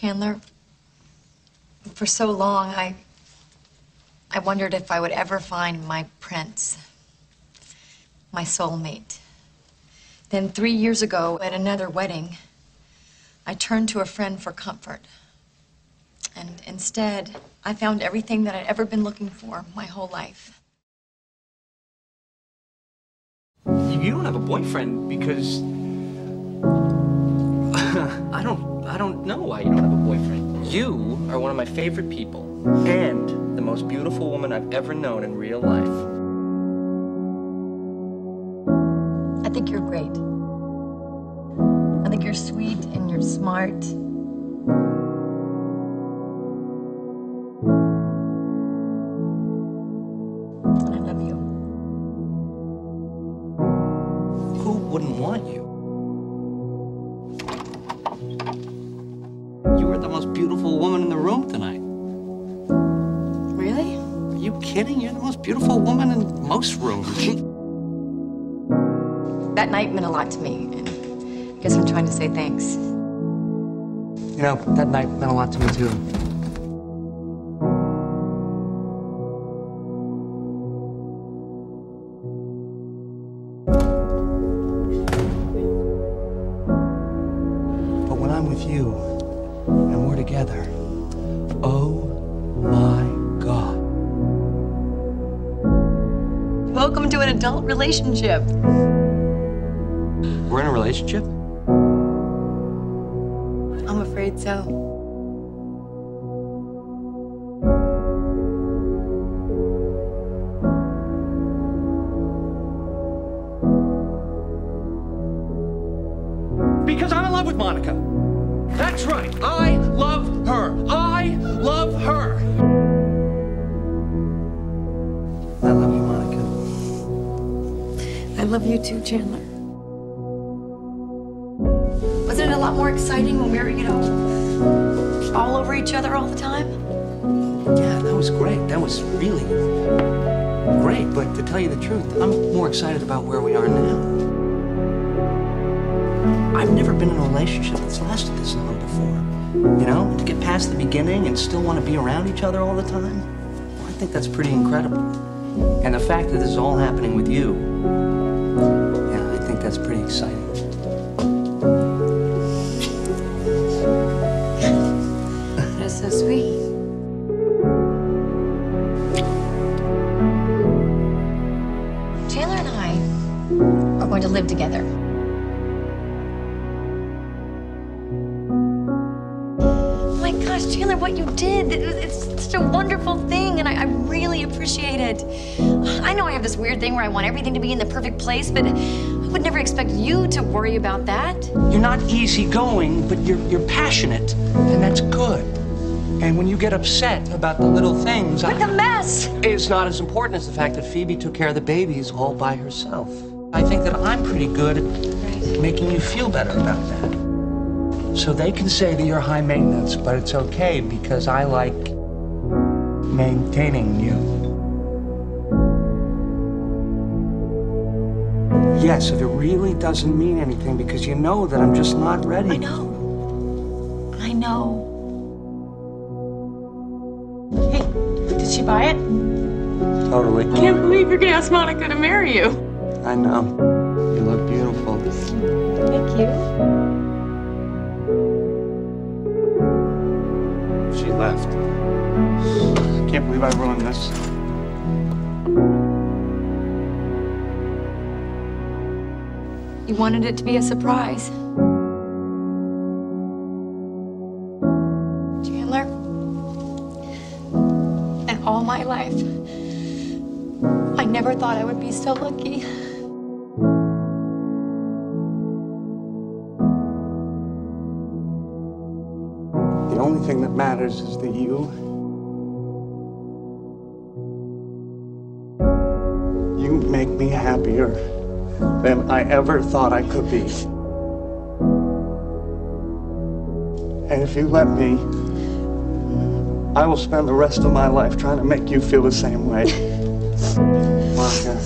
Chandler, for so long, I wondered if I would ever find my prince, my soulmate. Then 3 years ago, at another wedding, I turned to a friend for comfort. And instead, I found everything that I'd ever been looking for my whole life. You don't have a boyfriend because... I don't know why you don't have a boyfriend. You are one of my favorite people and the most beautiful woman I've ever known in real life. I think you're great. I think you're sweet and you're smart. And I love you. Who wouldn't want you? You were the most beautiful woman in the room tonight. Really? Are you kidding? You're the most beautiful woman in most rooms. That night meant a lot to me, and I guess I'm trying to say thanks. You know, that night meant a lot to me, too. But when I'm with you, and we're together, oh my God. Welcome to an adult relationship. We're in a relationship? I'm afraid so. Because I'm in love with Monica. That's right. I love her. I love her. I love you, Monica. I love you too, Chandler. Wasn't it a lot more exciting when we were, you know, all over each other all the time? Yeah, that was great. That was really great. But to tell you the truth, I'm more excited about where we are now. I've never been in a relationship that's lasted this long before. You know, to get past the beginning and still want to be around each other all the time, well, I think that's pretty incredible. And the fact that this is all happening with you, yeah, I think that's pretty exciting. So sweet. Chandler and I are going to live together. Oh my gosh, Chandler, what you did, it's such a wonderful thing, and I really appreciate it. I know I have this weird thing where I want everything to be in the perfect place, but I would never expect you to worry about that. You're not easygoing, but you're passionate, and that's good. And when you get upset about the little things... With the mess! It's not as important as the fact that Phoebe took care of the babies all by herself. I think that I'm pretty good at making you feel better about that. So they can say that you're high maintenance, but it's okay because I like maintaining you. Yes, if it really doesn't mean anything because you know that I'm just not ready. I know. I know. Did she buy it? Totally. I can't believe you're gonna ask Monica to marry you. I know. You look beautiful. Thank you. She left. I can't believe I ruined this. You wanted it to be a surprise. All my life, I never thought I would be so lucky. The only thing that matters is that you make me happier than I ever thought I could be. And if you let me, I will spend the rest of my life trying to make you feel the same way. Monica,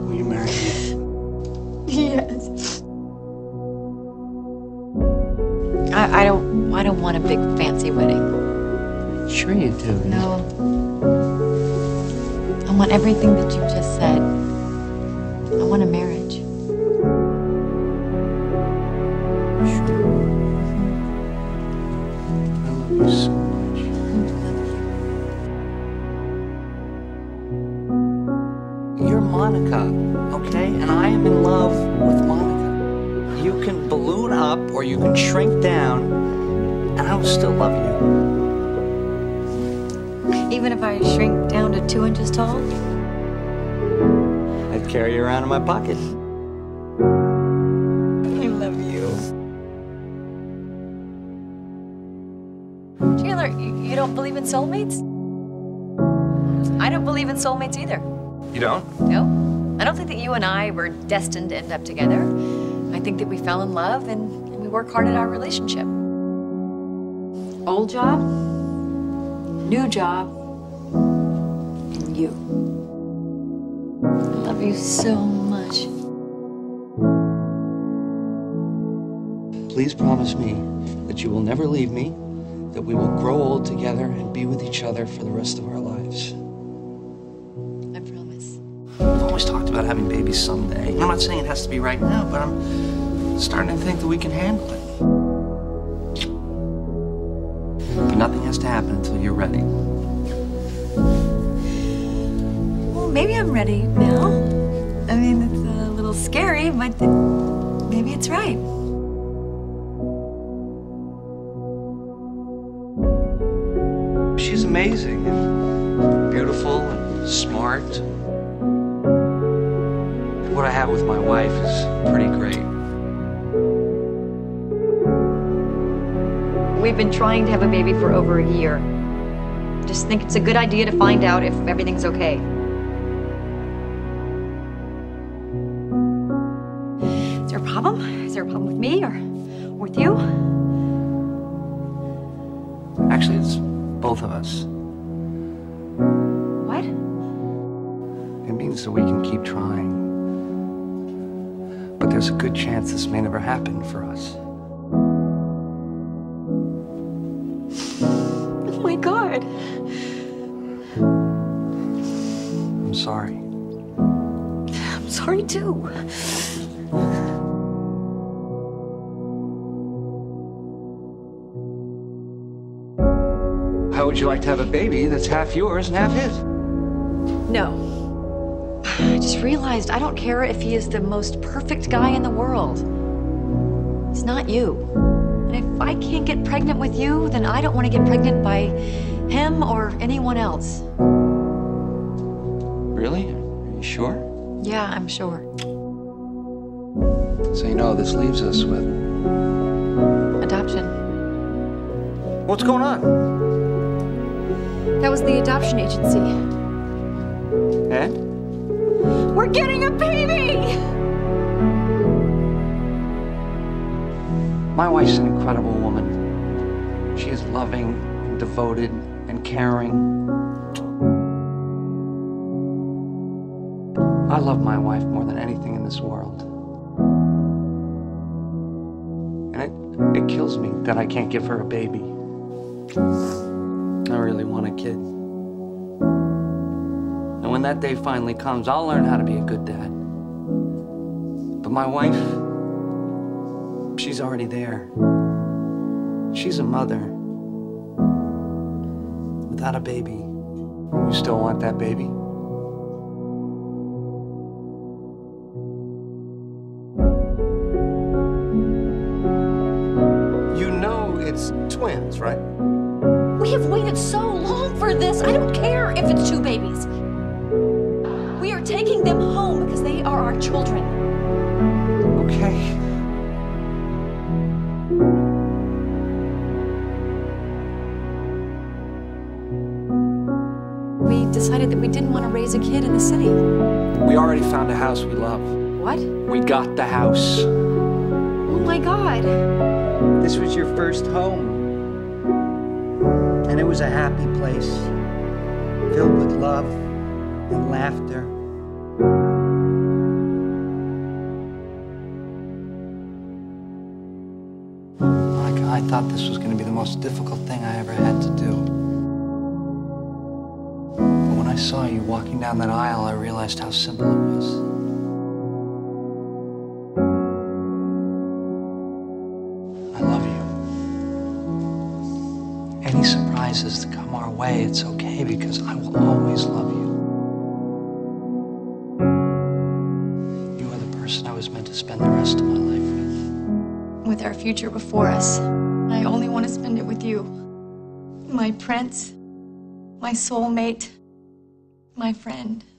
will you marry me? Yes. I don't want a big fancy wedding. Sure you do. No. I want everything that you just said. I want a marriage. Sure. I love you so much. You're Monica, okay? And I am in love with Monica. You can balloon up or you can shrink down, and I will still love you. Even if I shrink down to 2 inches tall? I'd carry you around in my pocket. I love you. Chandler, you don't believe in soulmates? I don't believe in soulmates either. You don't? No. I don't think that you and I were destined to end up together. I think that we fell in love and we work hard at our relationship. Old job, new job, and you. I love you so much. Please promise me that you will never leave me, that we will grow old together and be with each other for the rest of our lives. We've always talked about having babies someday. I'm not saying it has to be right now, but I'm starting to think that we can handle it. But nothing has to happen until you're ready. Well, maybe I'm ready now. I mean, it's a little scary, but maybe it's right. She's amazing and beautiful and smart. What I have with my wife is pretty great. We've been trying to have a baby for over a year. I just think it's a good idea to find out if everything's okay. Is there a problem? Is there a problem with me or with you? Actually, it's both of us. What? It means that we can keep trying. But there's a good chance this may never happen for us. Oh my God. I'm sorry. I'm sorry too. How would you like to have a baby that's half yours and half his? No. I just realized I don't care if he is the most perfect guy in the world. He's not you. And if I can't get pregnant with you, then I don't want to get pregnant by him or anyone else. Really? Are you sure? Yeah, I'm sure. So, you know, this leaves us with adoption. What's going on? That was the adoption agency. And? We're getting a baby! My wife's an incredible woman. She is loving, and devoted, and caring. I love my wife more than anything in this world. And it kills me that I can't give her a baby. I really want a kid. And when that day finally comes, I'll learn how to be a good dad. But my wife, she's already there. She's a mother without a baby. You still want that baby? You know it's twins, right? We have waited so long for this. I don't care if it's two babies. We are taking them home because they are our children. Okay. We decided that we didn't want to raise a kid in the city. We already found a house we love. What? We got the house. Oh my God. This was your first home. And it was a happy place, filled with love and laughter. Monica, I I thought this was going to be the most difficult thing I ever had to do. But when I saw you walking down that aisle, I realized how simple it was. I love you. Any surprises that come our way, it's okay, because I will always love you. You are the person I was meant to spend the rest of my life with. With our future before us, I only want to spend it with you. My prince, my soulmate, my friend.